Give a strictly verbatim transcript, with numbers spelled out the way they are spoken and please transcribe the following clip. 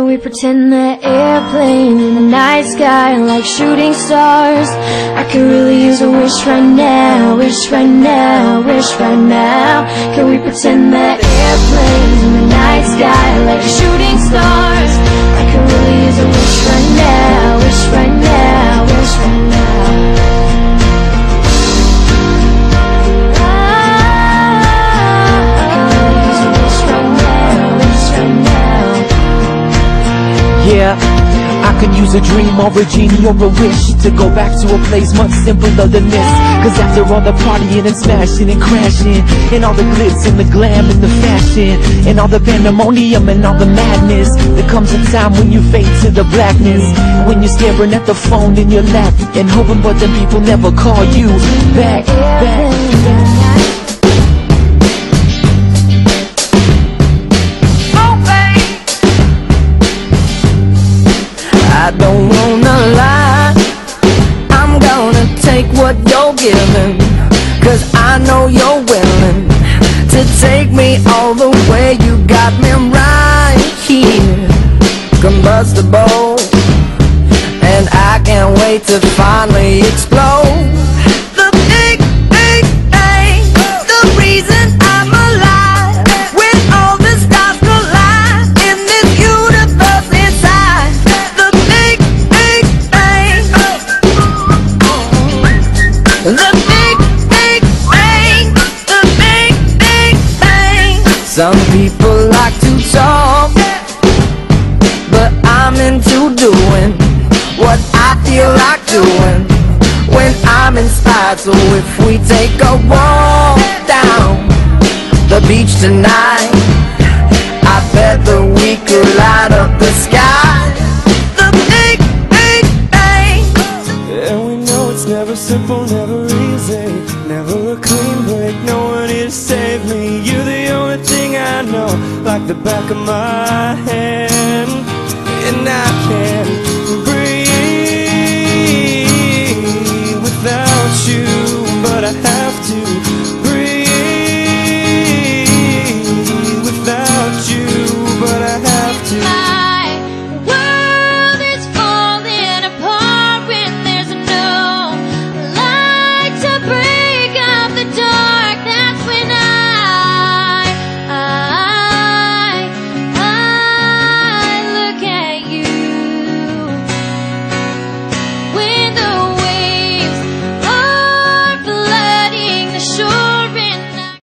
Can we pretend they're airplanes in the night sky like shooting stars? I could really use a wish right now, wish right now, wish right now. Can we pretend they're airplanes in the night sky like shooting stars? I could really use a wish right now, wish right now, wish right now. Yeah, I could use a dream or a genie or a wish to go back to a place much simpler than this. Cause after all the partying and smashing and crashing, and all the glitz and the glam and the fashion, and all the pandemonium and all the madness, there comes a time when you fade to the blackness, when you're staring at the phone in your lap and hoping but then people never call you back, back, back. I don't wanna lie, I'm gonna take what you're giving, cause I know you're willing to take me all the way. You got me right here, combustible, and I can't wait to finally explode. The big, big thing, the reason I'm alive, when all the stars collide in this universe inside. The big, big thing, the big, big thing. Some people like to talk, but I'm into doing what I feel like doing when I'm inspired. So if we take a walk down the beach tonight, I bet that we could light up the sky. The big, big thing. And we know it's never simple, never never a clean break, no one here to save me. You're the only thing I know, like the back of my hand, and I can't